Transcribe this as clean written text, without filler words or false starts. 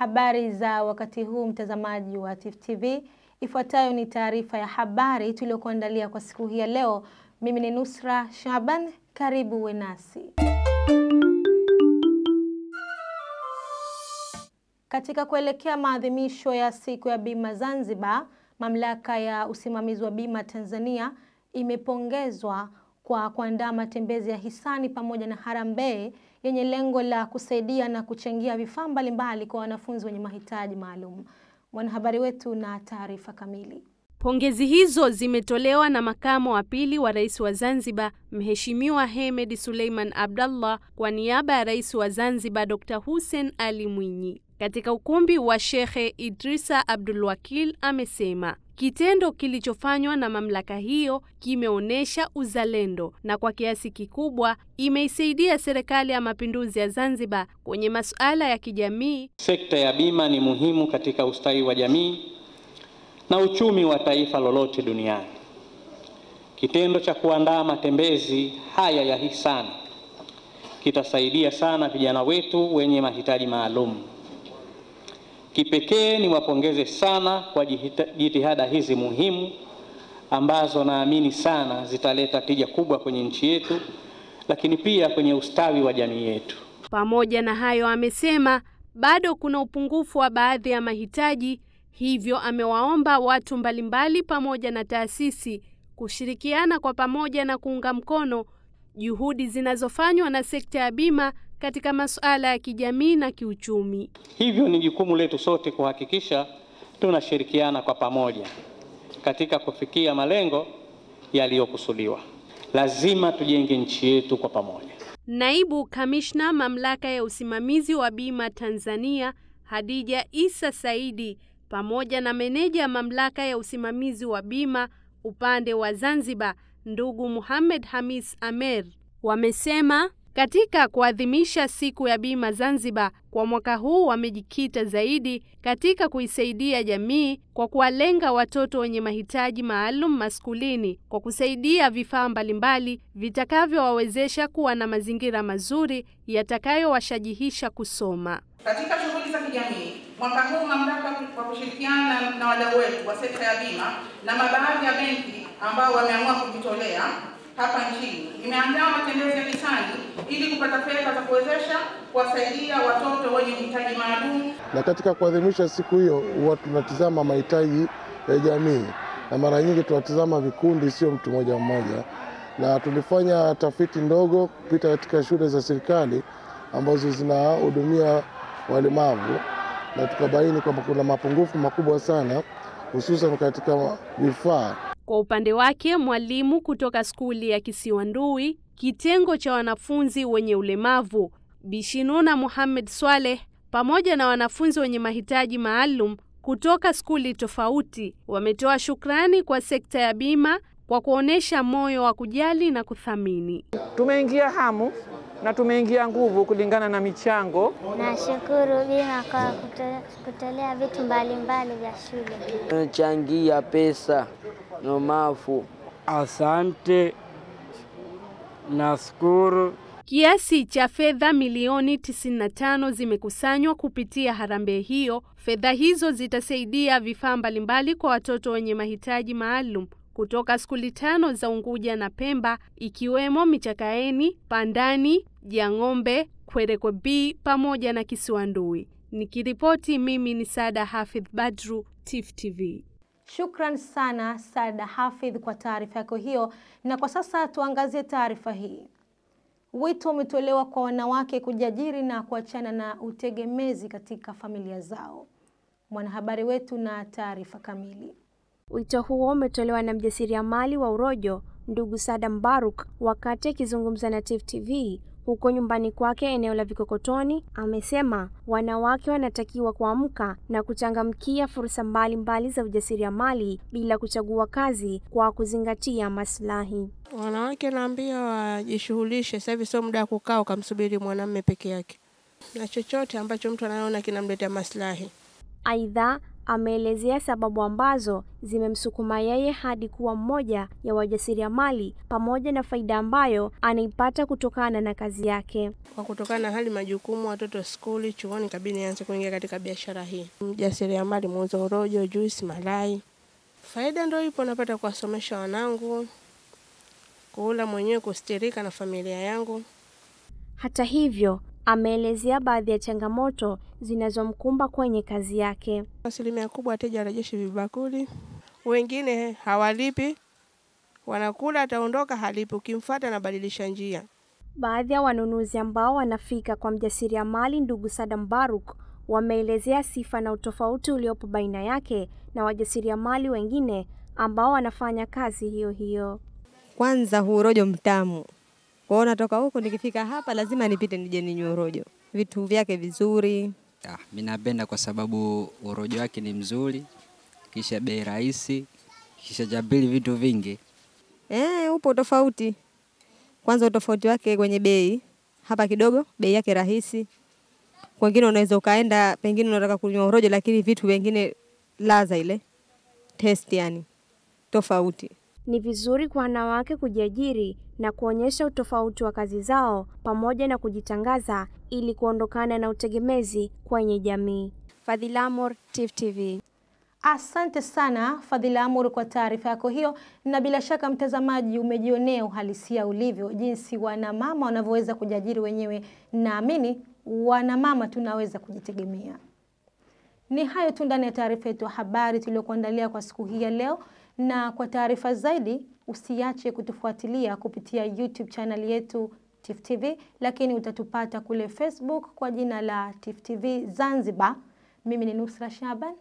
Habari za wakati huu mtazamaji wa Tifu TV. Ifuatayo ni taarifa ya habari tuliokuandalia kwa siku hii ya leo. Mimi ni Nusra Shaban, karibu wenasi. Katika kuelekea maadhimisho ya siku ya bima Zanzibar, Mamlaka ya Usimamizi wa Bima Tanzania imepongezwa kwa kuandaa matembezi ya hisani pamoja na harambee yenye lengo la kusaidia na kuchangia vifaa mbalimbali kwa wanafunzi wenye mahitaji maalum. Mwanahabari wetu na taarifa kamili. Pongezi hizo zimetolewa na Makamu wa Pili wa Rais wa Zanzibar, Mheshimiwa Hemedi Suleiman Abdullah, kwa niaba ya Rais wa Zanzibar Dr. Hussein Ali Mwinyi. Katika ukumbi wa Sheikh Idrisa Abdulwakil amesema kitendo kilichofanywa na mamlaka hiyo kimeonesha uzalendo na kwa kiasi kikubwa imeisaidia serikali ya mapinduzi ya Zanzibar kwenye masuala ya kijamii. Sekta ya bima ni muhimu katika ustawi wa jamii na uchumi wa taifa lolote duniani. Kitendo cha kuandaa matembezi haya ya hisani kitasaidia sana vijana wetu wenye mahitaji maalum. Kipekee ni wapongeze sana kwa jitihada hizi muhimu ambazo naamini sana zitaleta tija kubwa kwenye nchi yetu, lakini pia kwenye ustawi wa jamii yetu. Pamoja na hayo amesema bado kuna upungufu wa baadhi ya mahitaji, hivyo amewaomba watu mbalimbali pamoja na taasisi kushirikiana kwa pamoja na kuunga mkono juhudi zinazofanywa na sekta ya bima katika masuala ya kijamii na kiuchumi. Hivyo ni jukumu letu sote kuhakikisha tunashirikiana kwa pamoja katika kufikia malengo yaliyokusudiwa. Lazima tujenge nchi yetu kwa pamoja. Naibu Kamishna Mamlaka ya Usimamizi wa Bima Tanzania, Hadija Isa Saidi, pamoja na meneja Mamlaka ya Usimamizi wa Bima upande wa Zanzibar, Ndugu Muhammad Hamis Amer, wamesema katika kuadhimisha siku ya bima Zanzibar kwa mwaka huu wamejikita zaidi katika kuisaidia jamii kwa kuwalenga watoto wenye mahitaji maalum maskulini kwa kusaidia vifaa mbalimbali vitakavyowawezesha kuwa na mazingira mazuri yatakayowashajihisha kusoma. Katika shughuli za kijamii mwaka huu mamlaka kwa kushirikiana na wadau wetu wa sekta ya bima na mabaadhi ya benki ambao wameamua kujitolea hapa nchini imeandaa matembezi ya hisani ili kupata fedha za kuwezesha kuwasaidia watoto wenye mahitaji maalum. Na katika kuadhimisha siku hiyo huwa tunatazama mahitaji ya jamii na mara nyingi tunatazama vikundi, sio mtu mmoja mmoja, na tulifanya tafiti ndogo kupita katika shule za serikali ambazo zinahudumia walemavu na tukabaini kwamba kuna mapungufu makubwa sana hususan katika vifaa. Kwa upande wake mwalimu kutoka skuli ya Kisiwandui, kitengo cha wanafunzi wenye ulemavu, Bishinuna Muhammad Swale, pamoja na wanafunzi wenye mahitaji maalum kutoka skuli tofauti wametoa shukrani kwa sekta ya bima kwa kuonesha moyo wa kujali na kuthamini. Tumeingia hamu na tumeingia nguvu kulingana na michango. Nashukuru bima kwa kutolea vitu mbalimbali vya shule. Tunachangia pesa nomafu. Asante. Nashukuru. Kiasi cha fedha milioni 95 zimekusanywa kupitia harambee hiyo. Fedha hizo zitasaidia vifaa mbalimbali kwa watoto wenye mahitaji maalum kutoka skuli 5 za Unguja na Pemba, ikiwemo Michakaeni, Pandani, Jangombe, Kwerekwe B pamoja na Kisiwandui. Nikiripoti mimi ni Sada Hafidh Badru, Tifu TV. Shukran sana Sada Hafidh kwa taarifa yako hiyo, na kwa sasa tuangazie taarifa hii. Wito umetolewa kwa wanawake kujiajiri na kuachana na utegemezi katika familia zao. Mwanahabari wetu na taarifa kamili. Wito huo umetolewa na mjasiriamali wa Urojo, Ndugu Sada Mubarak, wakati akizungumza na Tifu TV huko nyumbani kwake eneo la Vikokotoni. Amesema wanawake wanatakiwa kuamka na kuchangamkia fursa mbalimbali za ujasiriamali bila kuchagua kazi kwa kuzingatia maslahi. Wanawake naambia wajishughulishe, sasa hivi sio muda wa kukaa ukamsubiri mwanamume peke yake. Na chochote ambacho mtu anaona kinamletea maslahi. Aidha Ameelezea sababu ambazo zimemsukuma yeye hadi kuwa mmoja ya wajasiriamali pamoja na faida ambayo anaipata kutokana na kazi yake. Kwa kutokana na hali majukumu, watoto skuli, chuoni, kabidi nianze kuingia katika biashara hii. Mjasiriamali muuza rojo, juice, malai. Faida ndio ipo, napata kuwasomesha wanangu, kula mwenyewe, kustirika na familia yangu. Hata hivyo, ameelezea baadhi ya changamoto zinazomkumba kwenye kazi yake. Asilimia kubwa wateja wanarejesha vibakuli, wengine hawalipi, wanakula ataondoka halipi, ukimfuata na badilisha njia. Baadhi ya wanunuzi ambao wanafika kwa mjasiriamali ndugu Sada Mubarak wameelezea sifa na utofauti uliopo baina yake na wajasiriamali wengine ambao wanafanya kazi hiyo hiyo. Kwanza hurojo mtamu. Kwa natoka huko nikifika hapa lazima nipite nije ninywe rojo. Vitu vyake vizuri. Mimi napenda kwa sababu rojo wake ni mzuri, kisha bei rahisi, kisha jabili vitu vingi. Upo tofauti. Kwanza tofauti wake kwenye bei. Hapa kidogo bei yake rahisi. Kwa wengine unaweza ukaenda pengine unataka kunywa rojo lakini vitu vingine ladha ile. Test yani. Tofauti. Ni vizuri kwa wanawake kujiajiri na kuonyesha utofauti wa kazi zao pamoja na kujitangaza ili kuondokana na utegemezi kwenye jamii. Fadhila Amour, TIFF TV. Asante sana Fadhila Amour kwa taarifa yako hiyo, na bila shaka mtazamaji umejionea uhalisia ulivyo jinsi wanamama wanavyoweza kujiajiri wenyewe. Naamini wanamama tunaweza kujitegemea. Ni hayo tu ndani ya taarifa yetu habari tuliyokuandalia kwa siku hii ya leo. Na kwa taarifa zaidi usiache kutufuatilia kupitia YouTube channel yetu TIFF TV, lakini utatupata kule Facebook kwa jina la TIFF TV Zanzibar. Mimi ni Nusra Shaban.